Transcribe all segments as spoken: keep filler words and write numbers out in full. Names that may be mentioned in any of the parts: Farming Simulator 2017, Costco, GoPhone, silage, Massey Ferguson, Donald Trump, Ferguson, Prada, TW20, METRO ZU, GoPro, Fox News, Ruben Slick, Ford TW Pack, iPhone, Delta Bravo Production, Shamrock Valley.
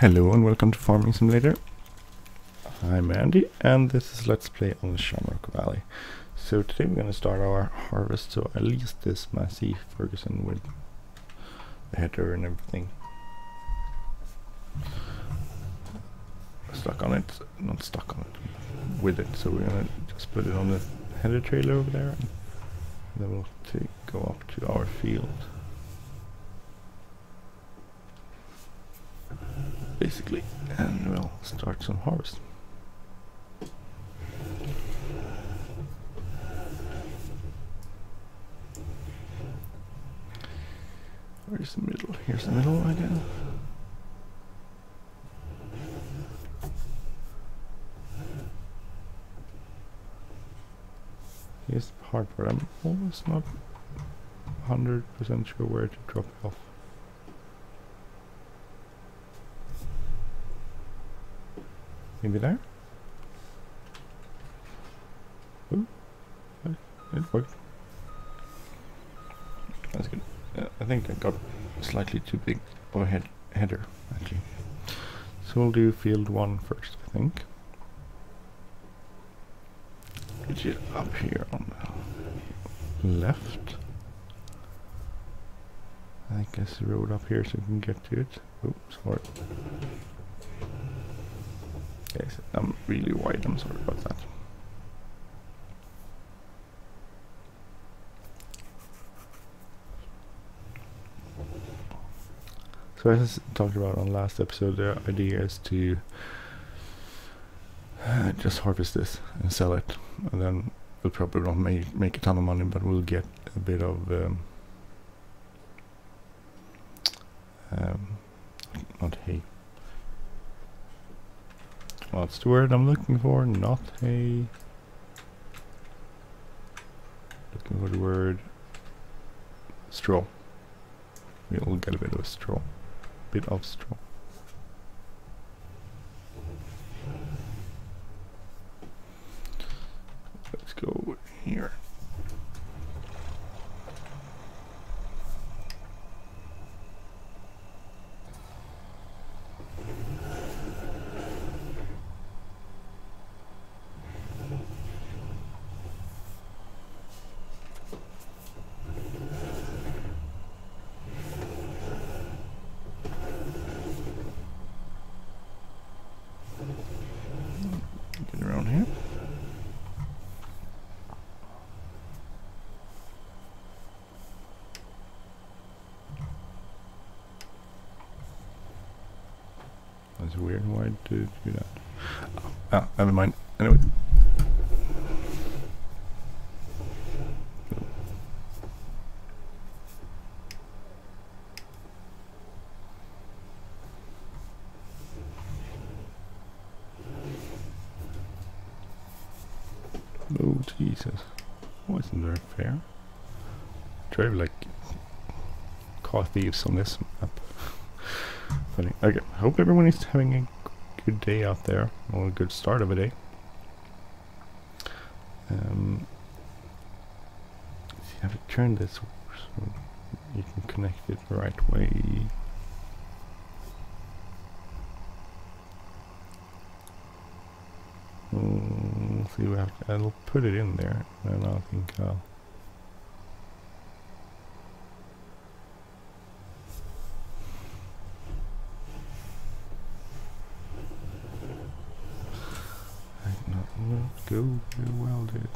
Hello and welcome to Farming Simulator. I'm Andy and this is Let's Play on the Shamrock Valley. So today we're going to start our harvest, so at least this Massey Ferguson with the header and everything. Stuck on it, not stuck on it, with it. So we're going to just put it on the header trailer over there and then we'll take, go up to our field. Basically, and we'll start some harvest. Where's the middle? Here's the middle right now. Here's the hard part. I'm almost not one hundred percent sure where to drop it off. Maybe there? Ooh, it worked. That's good. Uh, I think I got slightly too big of a head header, actually. So we'll do field one first, I think. Get it up here on the left. I guess the road up here so we can get to it. Oops, sorry. Yes, I'm really wide, I'm sorry about that. So as I talked about on last episode, the idea is to uh, just harvest this and sell it. And then we'll probably not make, make a ton of money, but we'll get a bit of um, um, not hay. That's the word I'm looking for, not hay. Looking for the word straw. We'll get a bit of straw. Bit of straw. Let's go here. That's weird. Why did you do that? Oh, ah, never mind. Anyway. Oh, Jesus. Wasn't that fair? Drive like car thieves on this map. Funny. Okay, I hope everyone is having a good day out there, or a good start of a day. Um, see, I've turned this so you can connect it the right way. Mm, see, we have to, I'll put it in there, and I think I'll. Go very well, dude.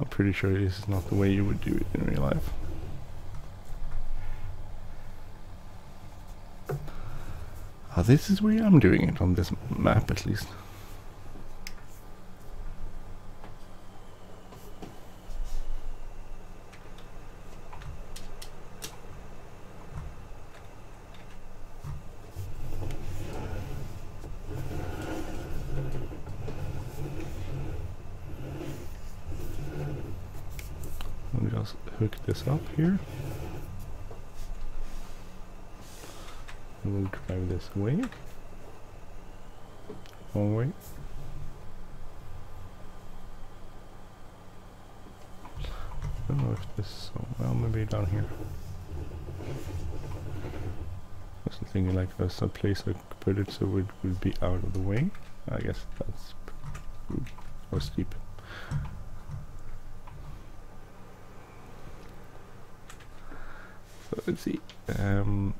I'm pretty sure this is not the way you would do it in real life. This is where I'm doing it on this map, at least. I'm just hook this up here. We'll drive this way. One way. I don't know if this is so well, maybe down here. I was thinking like there's a place I could put it so it would be out of the way. I guess that's or steep. So let's see. Um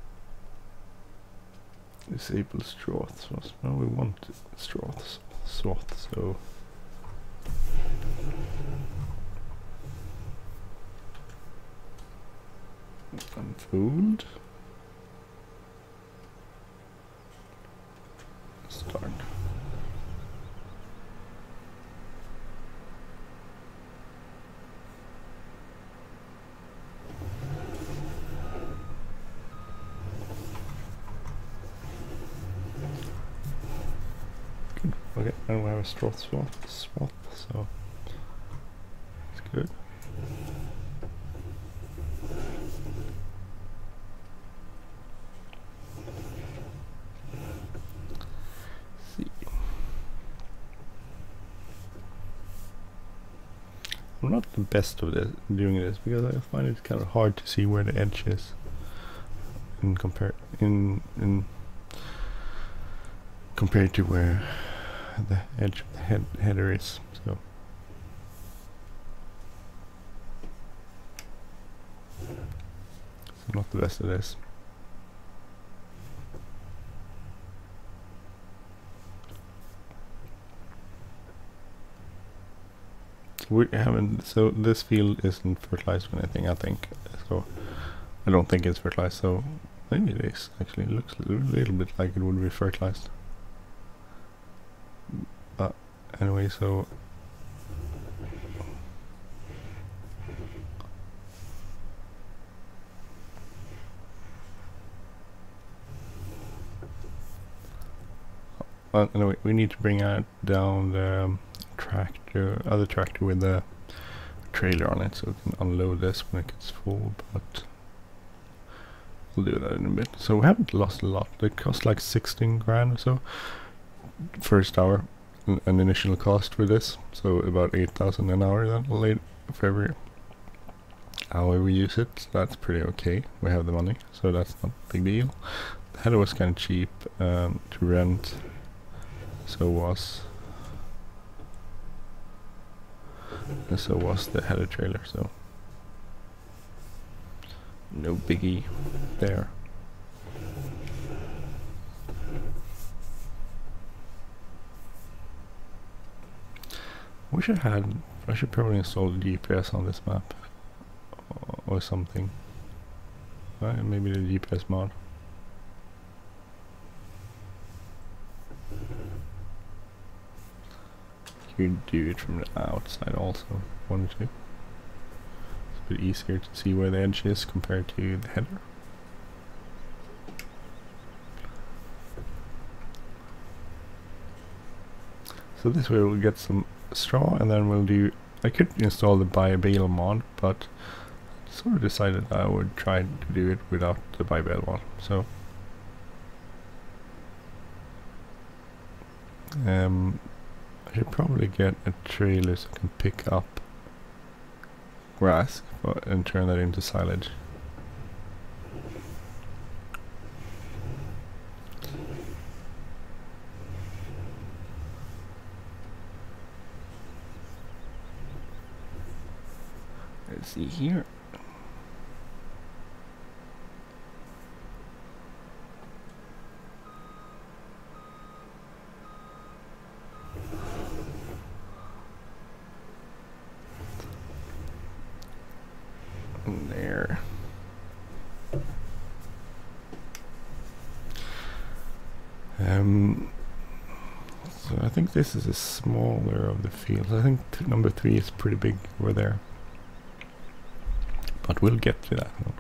disable stroths. No, we want stroths swath, so unfold. Start. Good. Okay, now we have a straw swap swap, so it's good. I'm not the best of this, doing this, because I find it kind of hard to see where the edge is in compare in in compared to where the edge of the head header is. So I'm not the best of this. We haven't, so this field isn't fertilized with anything, I think. So I don't think it's fertilized, so maybe it is. Actually, it looks a little bit like it would be fertilized. But anyway, so well, anyway, we need to bring out down the um, tractor, other tractor with a trailer on it, so we can unload this when it gets full, but we'll do that in a bit. So we haven't lost a lot. It cost like sixteen grand or so first hour, an, an initial cost for this, so about eight thousand an hour then late for every hour we use it. So that's pretty okay. We have the money, so that's not a big deal. The header was kind of cheap um, to rent, so was And so was the header trailer, so no biggie there. Wish I had. I should probably install G P S on this map or something. Right, maybe the G P S mod. You do it from the outside also, if you wanted to. It's a bit easier to see where the edge is compared to the header. So this way we'll get some straw, and then we'll do... I could install the bi-bale mod, but I sort of decided I would try to do it without the bi-bale mod, so... Um... I should probably get a trailer so I can pick up grass and turn that into silage. Let's see here. There. Um, so I think this is a smaller of the fields. I think t number three is pretty big over there, but we'll get to that one.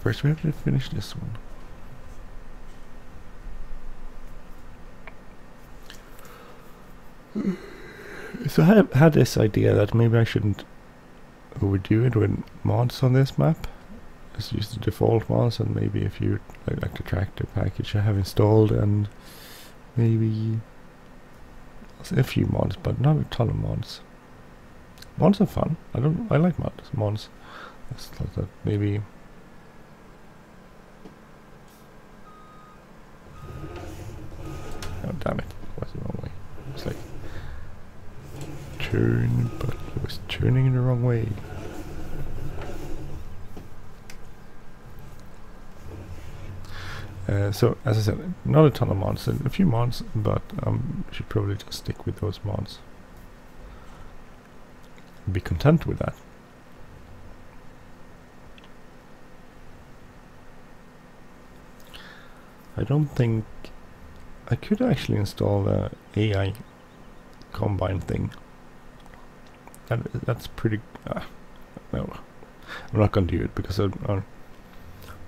First we have to finish this one. So I had this idea that maybe I shouldn't I would do it with mods on this map. Just use the default mods and maybe a few like, like the tractor package I have installed, and maybe a few mods, but not a ton of mods. Mods are fun. I don't. I like mods. Mods. I just thought that maybe. Oh damn it! What's the wrong way? It's like turn, but it was turning in the wrong way. Uh, so as I said, not a ton of mods, a few mods, but I um, should probably just stick with those mods. Be content with that. I don't think I could actually install the A I combine thing. That that's pretty. Uh, no, I'm not gonna do it because I, uh,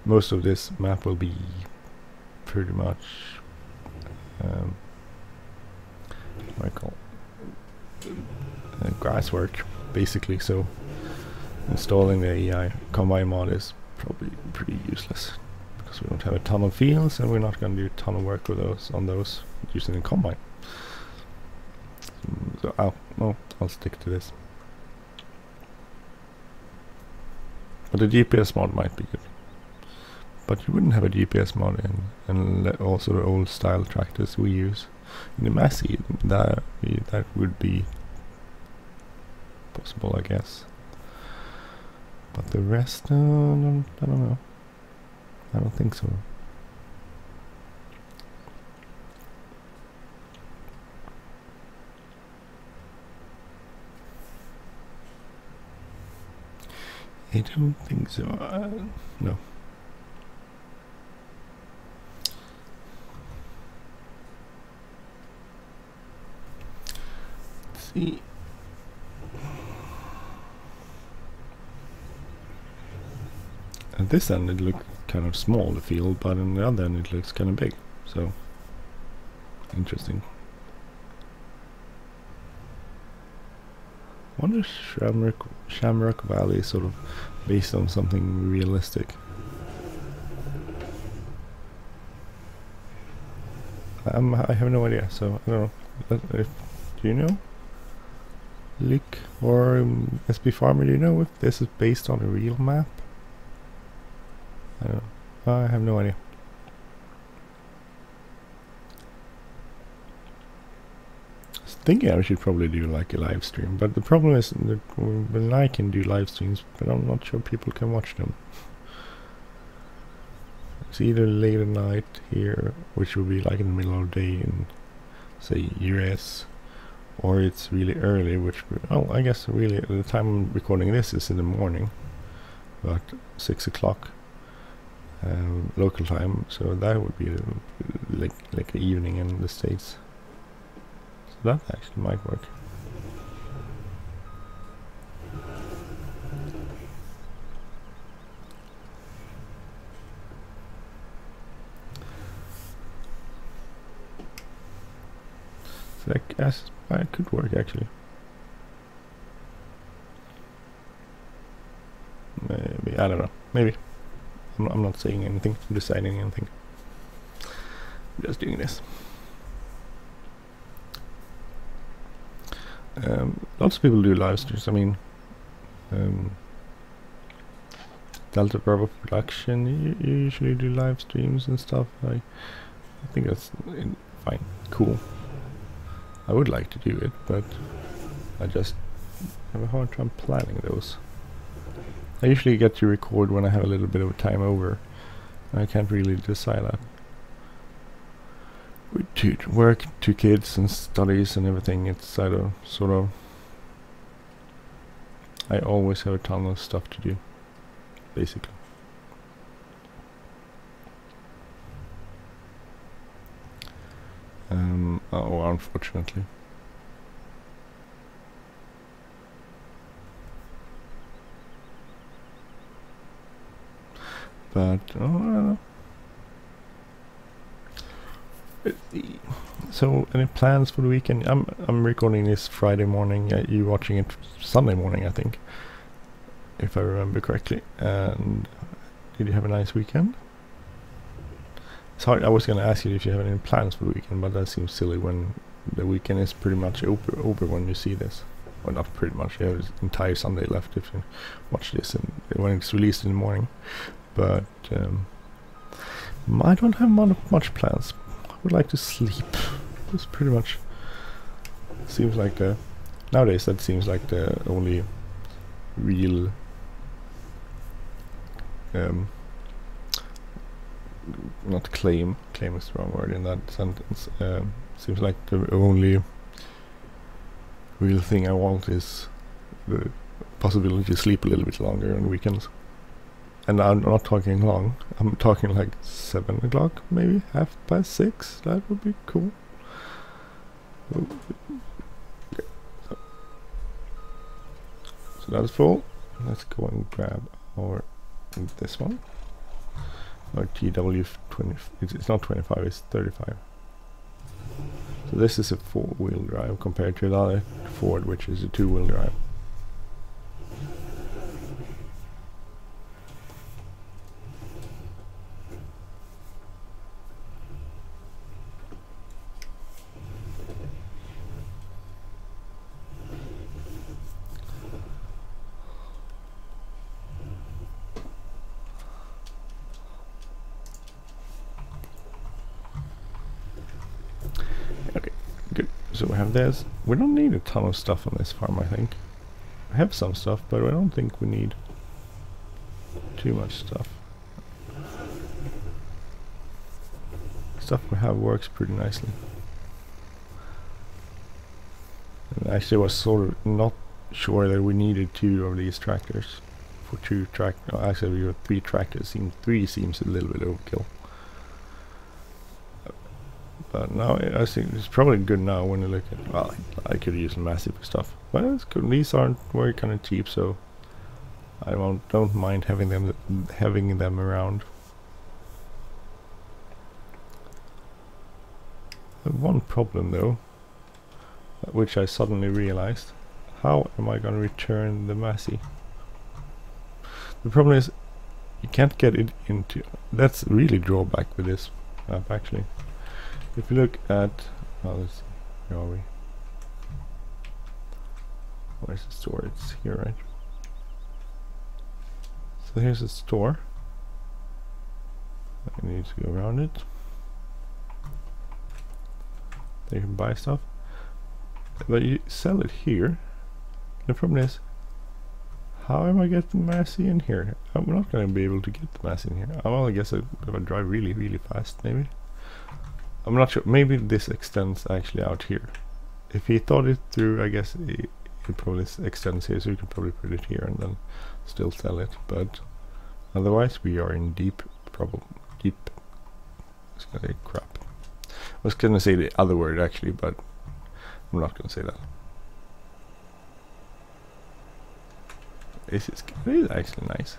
most of this map will be pretty much um, what do I call uh, grass work, basically. So installing the A I combine mod is probably pretty useless. We don't have a ton of fields, and we're not going to do a ton of work with those on those using the combine. So I'll, no, I'll stick to this. But a G P S mod might be good. But you wouldn't have a G P S mod in, and also the old style tractors we use in the Massey. That that would be possible, I guess. But the rest, uh, I don't, I don't know. I don't think so. I don't think so. Uh, no. Let's see. At this end, it looks kind of small, the field, but on the other end it looks kind of big, so interesting. I wonder if Shamrock, Shamrock Valley is sort of based on something realistic. Um, I have no idea, so I don't know. If, do you know? Lick or um, S B Farmer, do you know if this is based on a real map? I don't know. I have no idea. I was thinking I should probably do like a live stream, but the problem is that when I can do live streams, but I'm not sure people can watch them. It's either late at night here, which would be like in the middle of the day in, say, U S, or it's really early, which, well, I guess really at the time I'm recording this is in the morning, about six o'clock. Um, local time, so that would be uh, like like the evening in the States. So that actually might work. So that, that could work actually. Maybe, I don't know. Maybe. I'm not saying anything, I'm deciding anything. I'm just doing this. Um, lots of people do live streams. I mean, um, Delta Bravo Production usually do live streams and stuff. I, I think that's fine, cool. I would like to do it, but I just have a hard time planning those. I usually get to record when I have a little bit of time over. I can't really decide that. With two work, two kids and studies and everything, it's I don't, sort of... I always have a ton of stuff to do, basically. Um, oh, unfortunately. But oh, so any plans for the weekend? I'm I'm recording this Friday morning. Uh, you watching it Sunday morning, I think. if I remember correctly. And did you have a nice weekend? Sorry, I was going to ask you if you have any plans for the weekend, but that seems silly when the weekend is pretty much over, over when you see this. Well, not pretty much, you have an entire Sunday left if you watch this and when it's released in the morning. But um, I don't have much plans. I would like to sleep. It's pretty much seems like the... Nowadays that seems like the only real... Um, not claim, claim is the wrong word in that sentence. Um, seems like the only real thing I want is the possibility to sleep a little bit longer on weekends. And I'm not talking long, I'm talking like seven o'clock, maybe half past six, that would be cool. Oh. Okay. So, so that's full. Let's go and grab our this one. Our T W twenty, it's, it's not twenty-five, it's thirty-five. So this is a four-wheel drive compared to the other Ford, which is a two-wheel drive. So we have this. We don't need a ton of stuff on this farm, I think. We have some stuff, but I don't think we need too much stuff. Stuff we have works pretty nicely. And actually, I was sort of not sure that we needed two of these tractors. For two tract, no, actually, we have three tractors. Seem three seems a little bit overkill. But now I think it's probably good now when you look at, well, I could use massive stuff, but it's good. These aren't very kind of cheap, so I won't, don't mind having them having them around. One problem though, which I suddenly realized: how am I going to return the Massey? The problem is you can't get it into. That's really drawback with this map actually. If you look at, oh, let's see, where are we? Where's the store? It's here, right? So here's the store. I need to go around it. There you can buy stuff. But you sell it here. The problem is, how am I getting Massey in here? I'm not going to be able to get the Massey in here. Well, I guess I, if I drive really, really fast, maybe. I'm not sure, maybe this extends actually out here. If he thought it through, I guess it, it probably extends here, so you could probably put it here and then still sell it, but otherwise we are in deep problem. Deep, I was gonna say crap. I was gonna say the other word actually, but I'm not gonna say that. This is, this is actually nice.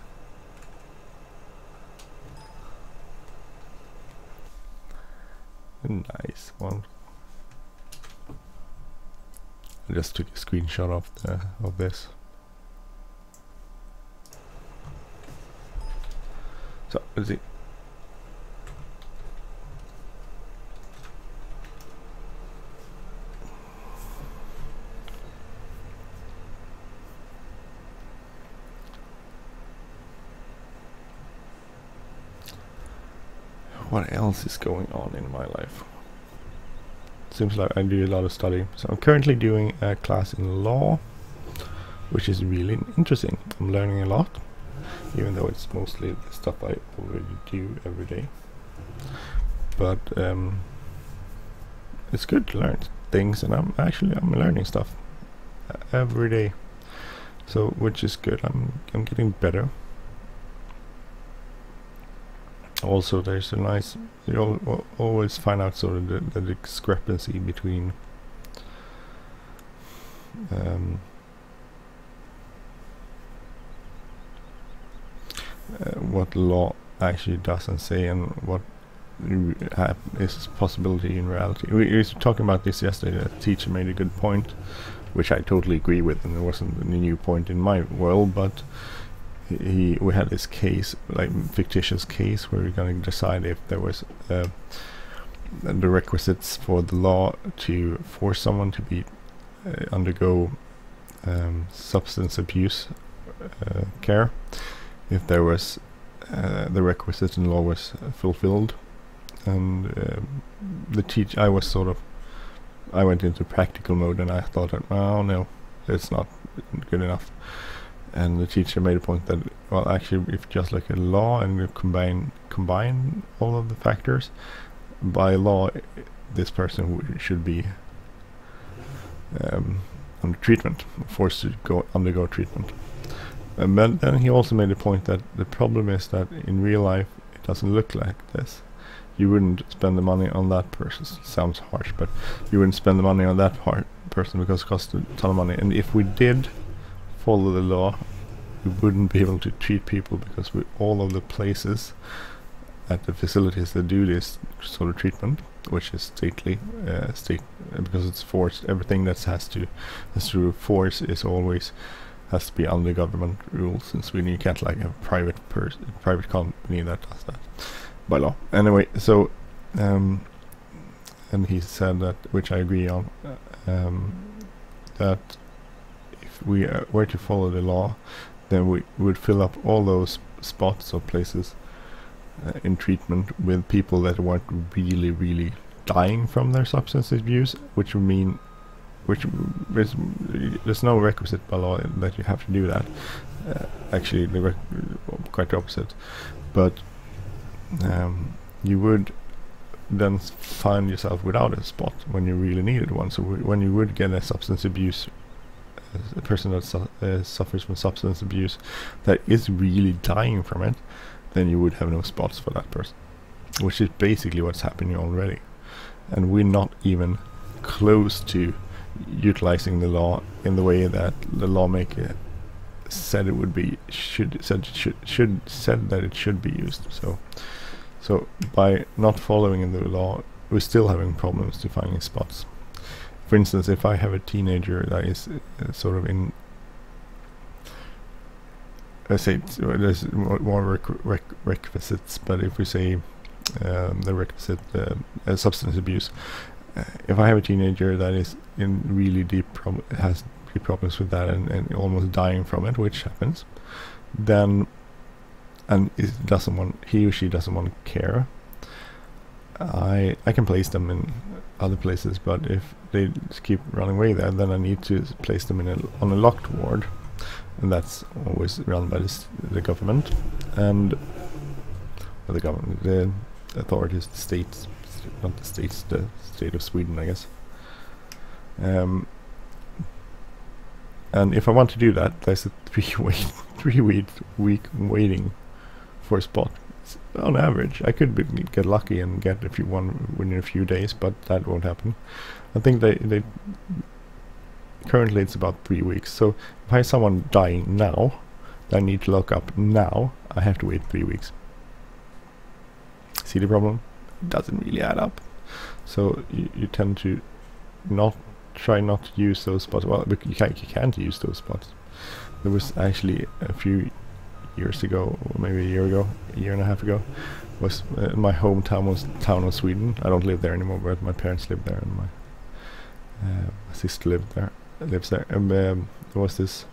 Nice one. I just took a screenshot of the of this. So let's see. What else is going on in my life? Seems like I do a lot of study. So I'm currently doing a class in law, which is really interesting. I'm learning a lot, even though it's mostly the stuff I already do every day. But um, it's good to learn things, and I'm actually I'm learning stuff every day. So which is good. I'm I'm getting better. Also, there's a nice, you al always find out sort of the, the discrepancy between um, uh, what law actually does and say and what is possibility in reality. We were talking about this yesterday. The teacher made a good point, which I totally agree with, and it wasn't a new point in my world, but he we had this case, like fictitious case, where we're going to decide if there was uh, the requisites for the law to force someone to be uh, undergo um, substance abuse uh, care, if there was uh, the requisite in law was fulfilled. And uh, the teach I was sort of I went into practical mode, and I thought that, oh no, it's not good enough. And the teacher made a point that, well, actually, if you just look at law and you combine combine all of the factors, by law this person w should be um, under treatment, forced to go undergo treatment. And then, then he also made a point that the problem is that in real life it doesn't look like this. You wouldn't spend the money on that person. Sounds harsh, but you wouldn't spend the money on that part person because it costs a ton of money. And if we did follow the law, we wouldn't be able to treat people, because we, all of the places at the facilities that do this sort of treatment, which is stately, uh, state uh, because it's forced. Everything that has to has to force is always has to be under government rules in Sweden. You can't like have a private person, private company that does that. By law, anyway. So, um, and he said that, which I agree on, um, that if we uh, were to follow the law, then we would fill up all those spots or places uh, in treatment with people that weren't really, really dying from their substance abuse, which would mean, which there's, there's no requisite by law that you have to do that. Uh, actually, they were quite the opposite, but. Um, you would then find yourself without a spot when you really needed one. So w when you would get a substance abuse, uh, a person that su uh, suffers from substance abuse that is really dying from it, then you would have no spots for that person, which is basically what's happening already. And we're not even close to utilizing the law in the way that the lawmaker said it would be, should said should should said that it should be used. So, so by not following the law, we're still having problems to finding spots. For instance, if I have a teenager that is uh, sort of in, let's say there's more rec rec requisites, but if we say um, the requisite uh, uh, substance abuse, uh, if I have a teenager that is in really deep prob has problems with that and, and almost dying from it, which happens, then and it doesn't want he or she doesn't want to care, I I can place them in other places, but if they just keep running away there, then I need to place them in a, on a locked ward, and that's always run by this, the government and well, the government, the authorities, the states, not the states, the state of Sweden, I guess. Um, And if I want to do that, there's a three wait, three week, week waiting for a spot. It's on average, I could be, get lucky and get a few one within a few days, but that won't happen. I think they they currently it's about three weeks. So if I have someone dying now, that I need to lock up now, I have to wait three weeks. See the problem? It doesn't really add up. So you, you tend to not. Try not to use those spots. Well, you can't, you can't use those spots. There was actually a few years ago, or maybe a year ago, a year and a half ago, was uh, my hometown was town of Sweden. I don't live there anymore, but my parents lived there, and my, uh, my sister lived there. Lives there. And um, there was this.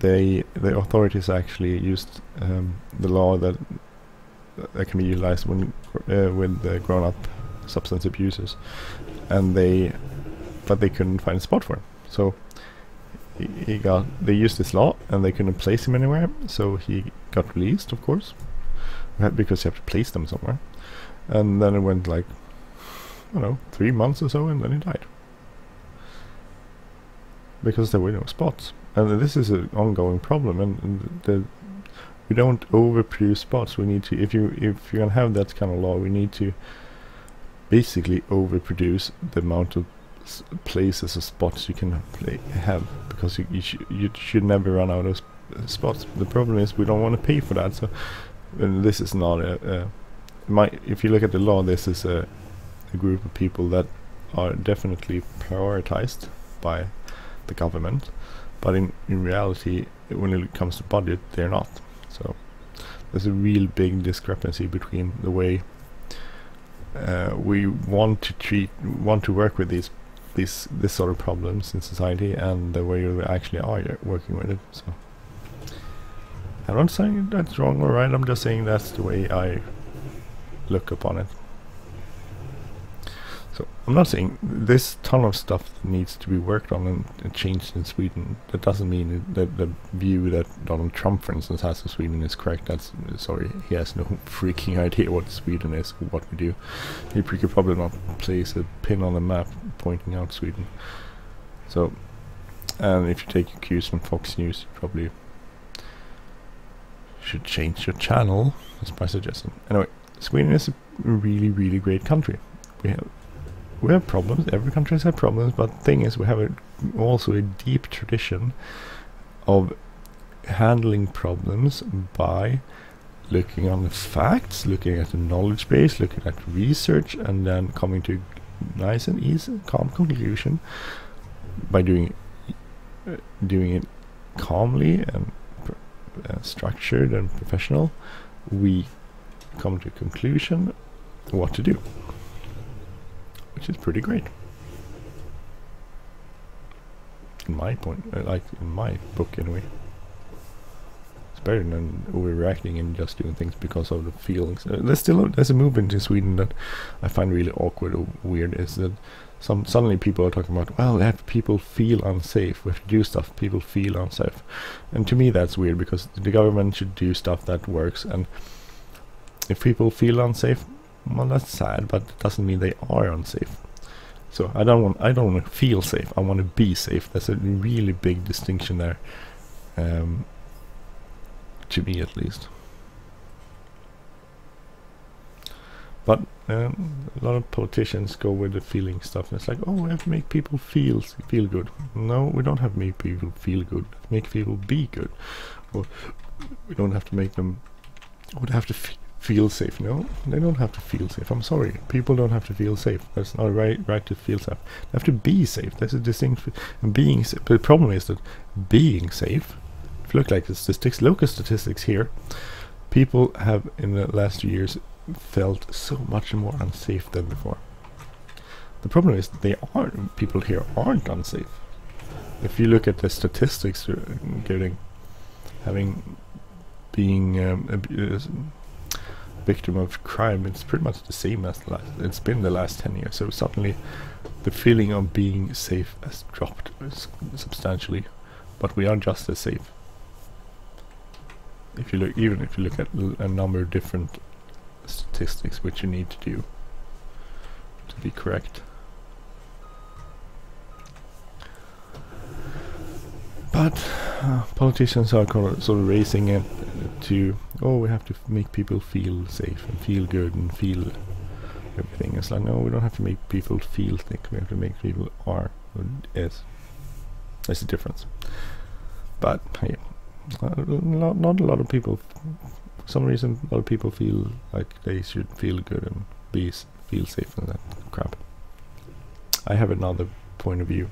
They the authorities actually used um, the law that that can be utilized when uh, with the grown-up substance abusers, and they. But they couldn't find a spot for him, so he, he got. They used this law, and they couldn't place him anywhere. So he got released, of course, because you have to place them somewhere. And then it went like, I don't know, three months or so, and then he died because there were no spots. And this is an ongoing problem. And, and the, we don't overproduce spots. We need to, if you if you're gonna have that kind of law, we need to basically overproduce the amount of places or spots you can play have, because you you, sh you should never run out of sp spots. The problem is we don't want to pay for that. So and this is not a, a my. If you look at the law, this is a, a group of people that are definitely prioritized by the government, but in in reality, when it comes to budget, they're not. So there's a real big discrepancy between the way uh, we want to treat, want to work with these, these, this sort of problems in society, and the way we actually are working with it. So I'm not saying that's wrong or right. I'm just saying that's the way I look upon it. So I'm not saying this ton of stuff needs to be worked on and, and changed in Sweden. That doesn't mean that the view that Donald Trump, for instance, has of Sweden is correct. That's sorry, he has no freaking idea what Sweden is, what we do. He could probably not place a pin on the map pointing out Sweden. So, and if you take your cues from Fox News, you probably should change your channel. That's my suggestion. Anyway, Sweden is a really, really great country. We have we have problems. Every country has had problems, but the thing is, we have a, also a deep tradition of handling problems by looking on the facts, looking at the knowledge base, looking at research, and then coming to a nice and easy, calm conclusion by doing uh, doing it calmly and uh, structured and professional. We come to a conclusion what to do, which is pretty great in my point, uh, like in my book anyway. It's better than overreacting and just doing things because of the feelings. Uh, there's still a, there's a movement in Sweden that I find really awkward or weird, is that some suddenly people are talking about, well, that people feel unsafe, we have to do stuff, people feel unsafe. And to me that's weird, because the government should do stuff that works, and if people feel unsafe, well, that's sad, but it doesn't mean they are unsafe. So I don't want I don't want to feel safe. I want to be safe. That's a really big distinction there, um, to me at least. But um, a lot of politicians go with the feeling stuff, and it's like, oh, we have to make people feel feel good. No, we don't have to make people feel good. Make people be good. Or we don't have to make them. Would have to. Fe feel safe. No, they don't have to feel safe. I'm sorry, people don't have to feel safe. That's not right right to feel safe. They have to be safe. There's a distinction. Being safe, the problem is that being safe, if you look like the statistics, local statistics here, people have in the last few years felt so much more unsafe than before. The problem is they aren't, people here aren't unsafe. If you look at the statistics, getting having being um, abused, victim of crime, it's pretty much the same as the last, it's been the last ten years. So suddenly the feeling of being safe has dropped substantially, but we are just as safe. If you look, even if you look at l a number of different statistics, which you need to do to be correct. But uh, politicians are sort of raising it to, oh, we have to f make people feel safe and feel good and feel everything. It's like, no, we don't have to make people feel thick. We have to make people are and is. That's the difference. But yeah, uh, not, not a lot of people, for some reason, a lot of people feel like they should feel good and be s feel safe and that crap. I have another point of view.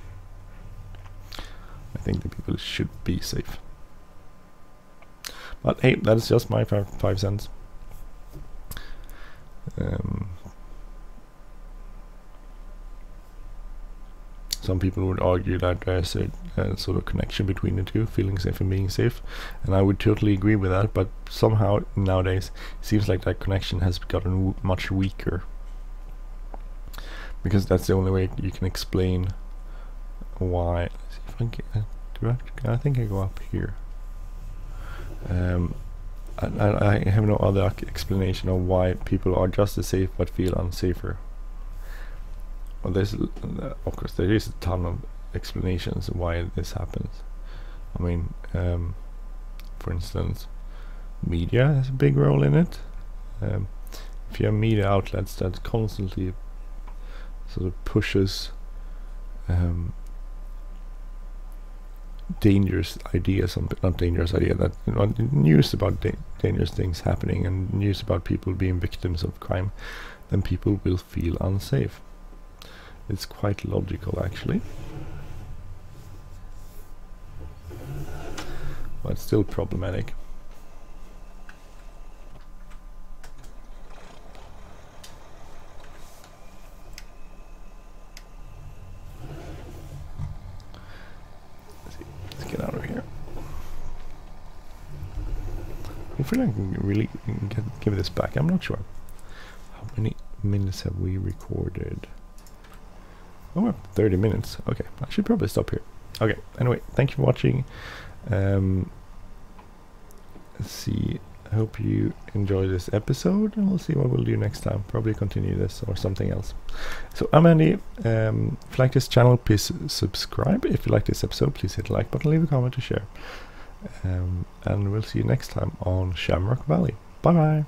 I think that people should be safe. But hey, that is just my five, five cents. Um, some people would argue that there's a, a sort of connection between the two, feeling safe and being safe, and I would totally agree with that, but somehow nowadays it seems like that connection has gotten w much weaker, because that's the only way you can explain why. I think I go up here. Um, I, I, I have no other explanation of why people are just as safe but feel unsafer. Well, there's, uh, of course, there is a ton of explanations why this happens. I mean, um, for instance, media has a big role in it. Um, if you have media outlets that constantly sort of pushes um, dangerous ideas, not dangerous idea, that you know, news about da dangerous things happening and news about people being victims of crime, then people will feel unsafe. It's quite logical, actually. but still problematic. Let's get out of here. Hopefully I can really get, give this back. I'm not sure. How many minutes have we recorded? Oh, we're up thirty minutes. Okay, I should probably stop here. Okay, anyway, thank you for watching. Um, let's see, I hope you enjoy this episode, and we'll see what we'll do next time. Probably continue this or something else. So I'm Andy. Um, if you like this channel, please subscribe. If you like this episode, please hit the like button, leave a comment to share. Um, and we'll see you next time on Shamrock Valley. Bye bye.